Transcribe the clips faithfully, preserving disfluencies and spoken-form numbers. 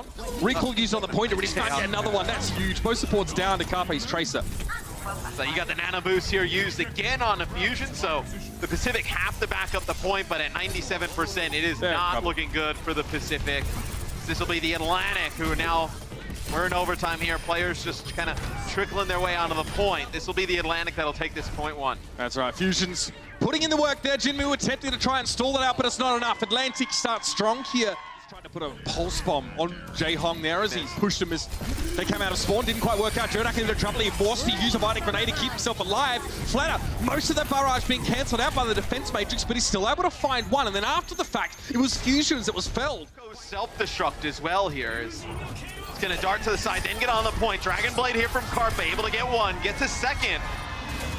on. Recall used on the pointer, we just can't get another one. That's huge. Both supports down to Carpe's Tracer. So you got the Nano Boost here used again on the Fusion, so the Pacific have to back up the point, but at ninety-seven percent, it is yeah, not probably. looking good for the Pacific. This will be the Atlantic, who now, we're in overtime here. Players just kind of trickling their way onto the point. This will be the Atlantic that'll take this point one. That's right, Fusion's putting in the work there. Jinmu attempting to try and stall that out, but it's not enough. Atlantic starts strong here. Trying to put a pulse bomb on Jehong there as he pushed him as they came out of spawn. Didn't quite work out. JJoNak into trouble. He forced to use a Violet grenade to keep himself alive. Fleta, most of that barrage being cancelled out by the defense matrix, but he's still able to find one. And then after the fact, it was Fusions that was felled. Self-destruct as well here. It's, it's going to dart to the side, then get on the point. Dragon Blade here from Carpe, able to get one, gets a second.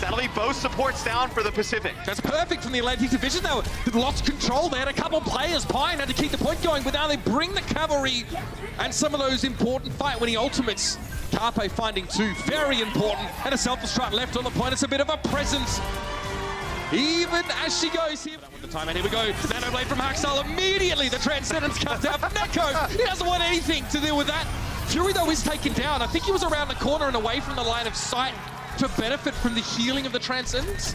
That'll be both supports down for the Pacific. That's perfect from the Atlantic division, though. They lost control. They had a couple players. Pine had to keep the point going, but now they bring the cavalry and some of those important fight-winning ultimates. Carpe finding two, very important, and a self-destruct left on the point. It's a bit of a presence, even as she goes here. The time, and here we go. Nano Blade from Haksal. Immediately, the transcendence comes out from Neko. He doesn't want anything to deal with that. Fury, though, is taken down. I think he was around the corner and away from the line of sight to benefit from the healing of the transcendence.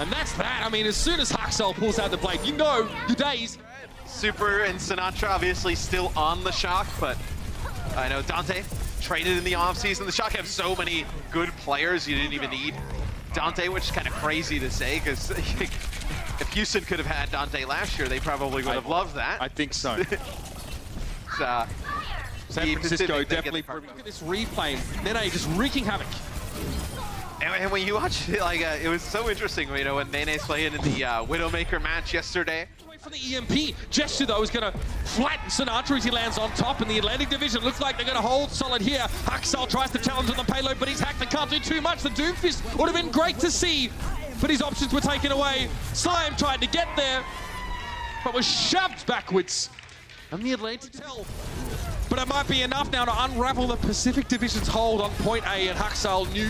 And that's that. I mean, as soon as Huxel pulls out the blade, you know your days. Super and Sinatraa obviously still on the shock, but I know Dante traded in the offseason. The shock have so many good players, you didn't even need Dante, which is kind of crazy to say, because if Houston could have had Dante last year, they probably would have I, loved that. I think so. uh, San Francisco definitely. Look at this replay. Nenne just wreaking havoc. And when you watch it, like, uh, it was so interesting, you know, when Nenne's playing in the uh, Widowmaker match yesterday. For the E M P, Jester, though, is going to flatten Sinatraa as he lands on top in the Atlantic division. Looks like they're going to hold solid here. Haksal tries to challenge on the payload, but he's hacked and can't do too much. The Doomfist would have been great to see, but his options were taken away. Slime tried to get there, but was shoved backwards. And the Atlantic tell. But it might be enough now to unravel the Pacific division's hold on point A, and Haksal knew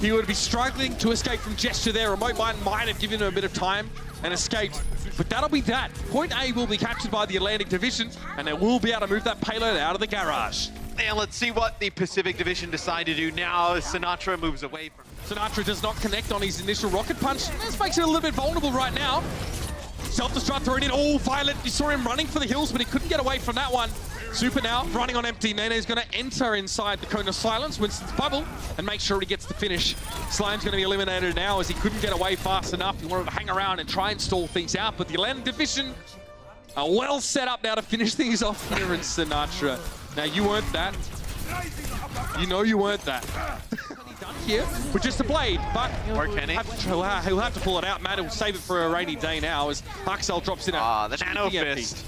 he would be struggling to escape from Jester there. Remote Mind might have given him a bit of time and escaped. But that'll be that. Point A will be captured by the Atlantic Division, and they will be able to move that payload out of the garage. And let's see what the Pacific Division decide to do now as Sinatraa moves away from him. Sinatraa does not connect on his initial rocket punch. This makes it a little bit vulnerable right now. Self-destruct thrown in. Oh, Violet, you saw him running for the hills, but he couldn't get away from that one. Super now, running on empty. Nene's going to enter inside the cone of silence, Winston's bubble, and make sure he gets the finish. Slime's going to be eliminated now as he couldn't get away fast enough. He wanted to hang around and try and stall things out, but the Atlantic Division are well set up now to finish things off here in Sinatraa. Now, you weren't that. You know you weren't that. Done here with just a blade, but or he'll, Kenny. Have to, he'll have to pull it out. Matt will save it for a rainy day now as Huxel drops in a uh, the nano fist.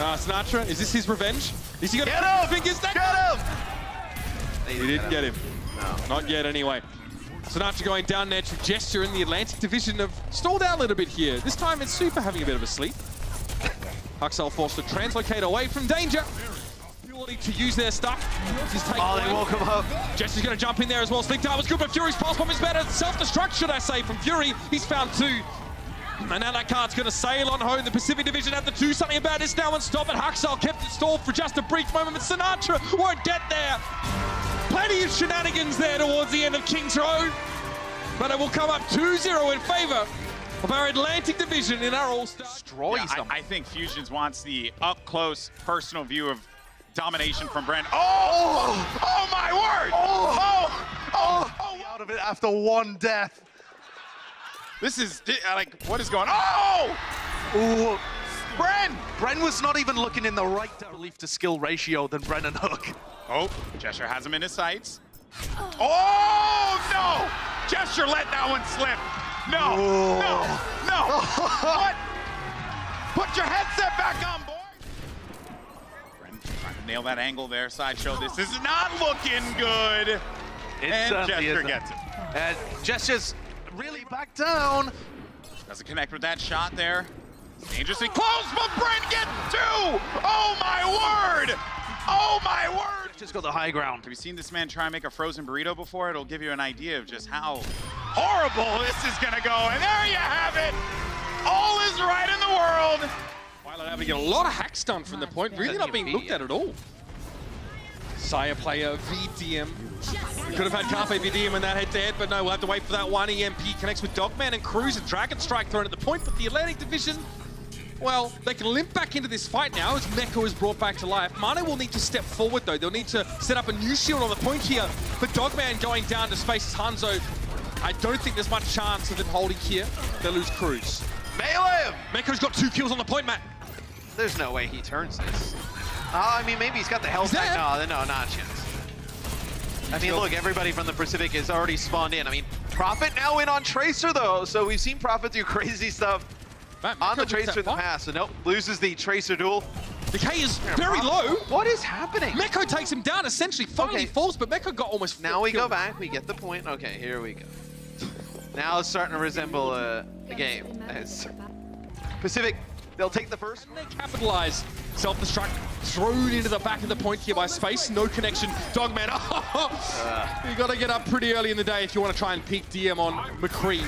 Uh, Sinatraa, is this his revenge? Is he gonna get him? Fingers get him! He didn't get him. No. Not yet, anyway. Sinatraa going down there to Jester in the Atlantic division of stalled out a little bit here. This time it's Super having a bit of a sleep. Huxel forced to translocate away from danger. To use their stuff. Oh, they woke him up. Jester's going to jump in there as well. Sleep Dart was good, but Fury's pulse bomb is better. Self-destruct, should I say, from Fury. He's found two. And now that card's going to sail on home. The Pacific Division have the two. Something about this now and stop it. Huxel kept it stalled for just a brief moment, but Sinatraa won't get there. Plenty of shenanigans there towards the end of King's Row. But it will come up two zero in favour of our Atlantic Division in our All-Star. Destroy yeah, something. I, I think Fusions wants the up-close, personal view of domination from Bren. Oh! Oh my word! Oh! Oh! Oh! Oh! Out of it after one death. This is like, what is going on? Oh! Ooh. Bren! Bren was not even looking in the right relief to skill ratio than Bren and Hook. Oh, Jester has him in his sights. Oh no! Jester let that one slip. No! Ooh. No! No! What? Put your headset back on, boy! Nail that angle there, Sideshow. This is not looking good. It and Jester gets it. And Jester's really back down. Doesn't connect with that shot there. Dangerously close, but Bren gets two! Oh my word! Oh my word! Just got the high ground. Have you seen this man try and make a frozen burrito before? It'll give you an idea of just how horrible this is gonna go. And there you have it! All is right in the world! able to get a lot of hacks done from the point, really not being looked at at all. Sire player V D M. We could have had Carpe V D M in that head-to-head, -head, but no, we'll have to wait for that one. E M P connects with Dogman and Cruz, and Dragon Strike thrown at the point, but the Atlantic Division, well, they can limp back into this fight now as Neko is brought back to life. Mano will need to step forward, though. They'll need to set up a new shield on the point here, but Dogman going down to Space's Hanzo. I don't think there's much chance of them holding here. They lose Cruz. Melee him! Meko's got two kills on the point, Matt. There's no way he turns this. Uh, I mean, maybe he's got the health. No, no, not yet. I mean, look, everybody from the Pacific is already spawned in. I mean, Prophet now in on Tracer, though, so we've seen Prophet do crazy stuff Matt, on the Tracer in the past, so nope, loses the Tracer duel. Decay is very low. What is happening? Neko takes him down, essentially. Finally okay. falls, but Mecha got almost Now we killed. go back, we get the point. Okay, here we go. Now it's starting to resemble a, a game. As Pacific, they'll take the first. And they capitalize. Self-destruct thrown into the back of the point here by Space. No connection. Dogman. uh. You got to get up pretty early in the day if you want to try and peak D M on McCree.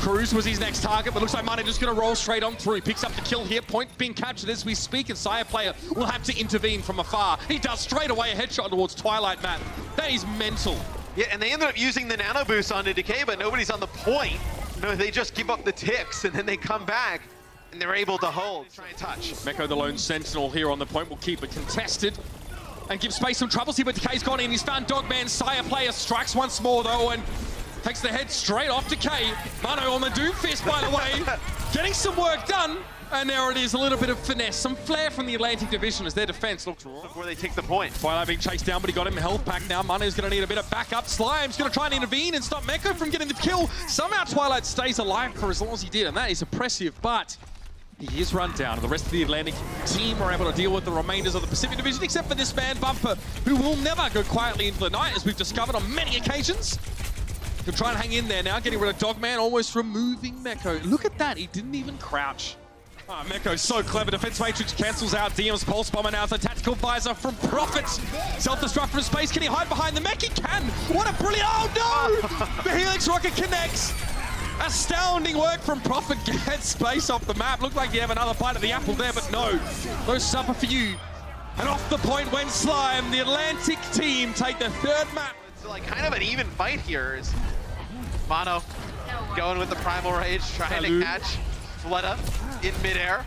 Cruz was his next target, but looks like Mane just going to roll straight on through. Picks up the kill here. Point being captured as we speak, and Sire player will have to intervene from afar. He does straight away a headshot towards Twilight, Matt. That is mental. Yeah, and they ended up using the nano boost onto Decay, but nobody's on the point. No, they just give up the ticks, and then they come back. And they're able to hold. Try and touch. Neko, the lone sentinel here on the point, will keep it contested and give Space some troubles here, but Decay's gone in. He's found Dogman. Sire player strikes once more, though, and takes the head straight off Decay. Mano on the Doom Fist, by the way. Getting some work done. And there it is, a little bit of finesse. Some flair from the Atlantic Division as their defense looks raw. Before they take the point. Twilight being chased down, but he got him health pack now. Mano's going to need a bit of backup. Slime's going to try and intervene and stop Neko from getting the kill. Somehow Twilight stays alive for as long as he did, and that is impressive, but he is run down. The rest of the Atlantic team are able to deal with the remainders of the Pacific Division, except for this man, Bumper, who will never go quietly into the night, as we've discovered on many occasions. He'll try and hang in there now, getting rid of Dogman, almost removing Neko. Look at that, he didn't even crouch. Oh, Meko's so clever. Defense Matrix cancels out D M's Pulse Bomber. Now it's a tactical visor from Prophet. Self-destruct from Space. Can he hide behind the mech? He can! What a brilliant... Oh, no! The Helix Rocket connects. Astounding work from Prophet. Gets Space off the map. Looked like you have another bite of the apple there, but no. No supper for you. And off the point went Slime. The Atlantic team take the third map. It's like kind of an even fight here. Mano going with the Primal Rage, trying Hello. to catch Fleta in midair.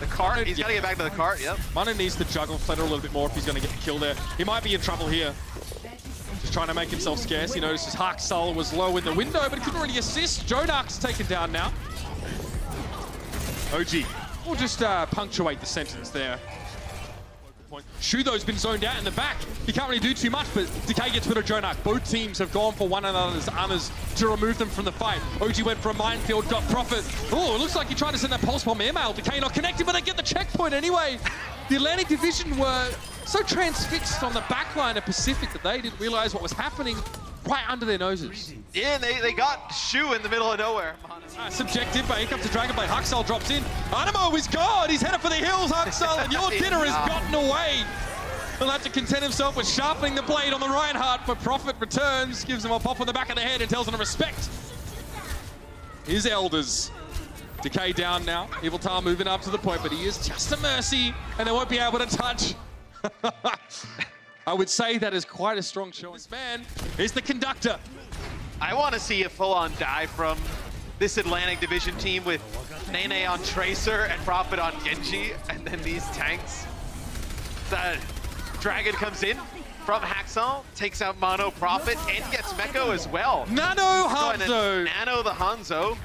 The cart, Mano, he's yeah. got to get back to the cart, yep. Mano needs to juggle Fleta a little bit more if he's going to get the kill there. He might be in trouble here. Just trying to make himself scarce. He notices Haksal was low in the window, but he couldn't really assist. JJoNak's taken down now. O G will just uh, punctuate the sentence there. Shudo's been zoned out in the back. He can't really do too much, but Decay gets rid of JJoNak. Both teams have gone for one another's honors to remove them from the fight. O G went for a minefield, got Prophet. Oh, it looks like he tried to send that pulse bomb airmail. Decay not connected, but they get the checkpoint anyway. The Atlantic Division were so transfixed on the backline of Pacific that they didn't realize what was happening right under their noses. Yeah, and they, they got Shu in the middle of nowhere. Uh, subjective, but here comes the Dragonblade. Huxel drops in. Animo is gone! He's headed for the hills, Huxel, and your dinner has gotten away. He'll have to content himself with sharpening the blade on the Reinhardt, but Prophet returns, gives him a pop on the back of the head and tells him to respect his elders. Decay down now. Yveltal moving up to the point, but he is just a mercy, and they won't be able to touch. I would say that is quite a strong choice. This man is the conductor. I want to see a full-on dive from this Atlantic Division team with Nenne on Tracer and Prophet on Genji, and then these tanks. The Dragon comes in from Haksal, takes out Mano, Prophet, and gets Meko as well. Nano Hanzo! Nano the Hanzo.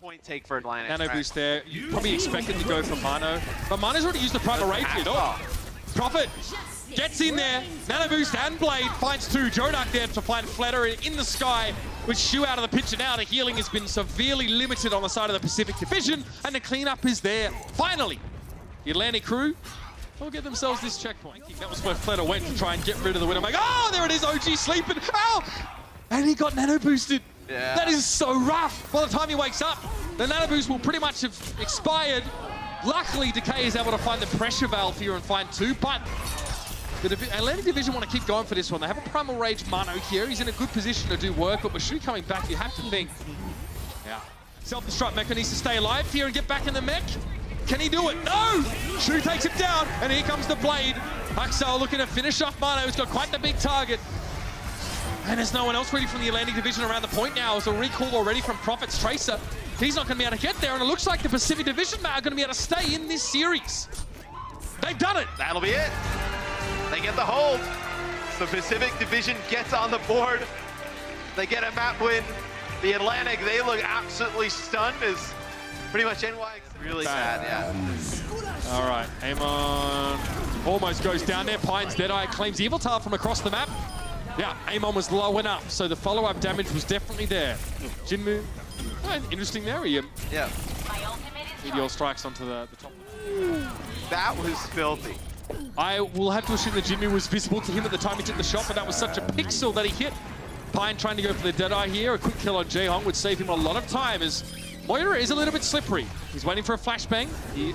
Point take for Atlantic. Nano boost there. You probably expected to go for Mano, but Mano's already used the Primal Rage here. Prophet gets in there, Nano boost and Blade finds two. JJoNak there to find Fleta in the sky with Shu out of the picture now. The healing has been severely limited on the side of the Pacific Division, and the cleanup is there. Finally, the Atlantic crew will get themselves this checkpoint. I think that was where Fleta went to try and get rid of the Widowmaker. Oh, there it is, O G sleeping. Ow! And he got Nano boosted. Yeah. That is so rough. By the time he wakes up, the Nano boost will pretty much have expired. Luckily, Decay is able to find the pressure valve here and find two, but the Divi Atlantic Division want to keep going for this one. They have a Primal Rage Mano here. He's in a good position to do work, but with Shu coming back, you have to think. Yeah. Self-destruct Mecha needs to stay alive here and get back in the mech. Can he do it? No! Shu takes him down, and here comes the blade. Haksal looking to finish off Mano, who's got quite the big target. And there's no one else really from the Atlantic Division around the point now. It's a recall already from Prophet's Tracer. He's not going to be able to get there, and it looks like the Pacific Division are going to be able to stay in this series. They've done it! That'll be it. They get the hold. The Pacific Division gets on the board. They get a map win. The Atlantic, they look absolutely stunned as pretty much N Y X. Really bad. Sad, yeah. All right, Amon almost goes down there. Pine's Deadeye claims Yveltal from across the map. Yeah, Amon was low enough, so the follow-up damage was definitely there. Jinmu, oh, interesting there. He, yeah. Meteor strikes onto the, the top. That was filthy. I will have to assume that Jinmu was visible to him at the time he took the shot, but that was such a pixel that he hit. Pine trying to go for the Deadeye here. A quick kill on Jehong would save him a lot of time as Moira is a little bit slippery. He's waiting for a flashbang. He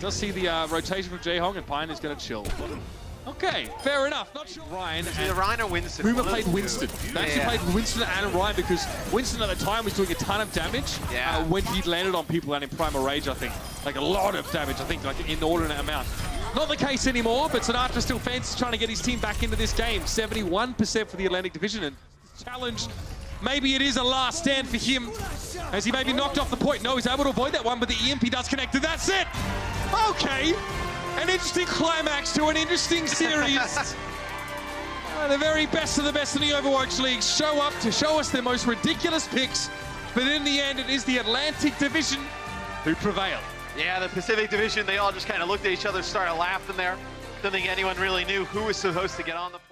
does see the uh, rotation from Jehong, and Pine is going to chill. Okay, fair enough. Not sure. Ryan and either Ryan or Winston. Whoever played Winston. They actually yeah. played Winston and Ryan because Winston at the time was doing a ton of damage yeah. uh, when he landed on people and in Primal Rage, I think. Like a lot of damage, I think, like an inordinate amount. Not the case anymore, but Sinatraa still fancies trying to get his team back into this game. seventy-one percent for the Atlantic Division. And challenge. Maybe it is a last stand for him as he may be knocked off the point. No, he's able to avoid that one, but the E M P does connect, and that's it! Okay, an interesting climax to an interesting series. uh, the very best of the best in the Overwatch League show up to show us their most ridiculous picks, but in the end, it is the Atlantic Division who prevail. Yeah, the Pacific Division, they all just kind of looked at each other, started laughing there. Don't think anyone really knew who was supposed to get on the point.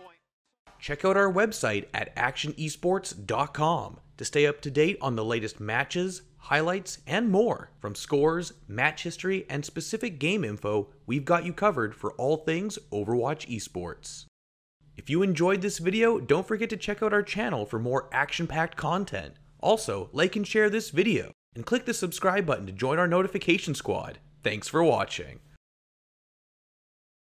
Check out our website at action esports dot com to stay up to date on the latest matches, highlights, and more. From scores, match history, and specific game info, we've got you covered for all things Overwatch esports. If you enjoyed this video, don't forget to check out our channel for more action-packed content. Also, like and share this video, and click the subscribe button to join our notification squad. Thanks for watching.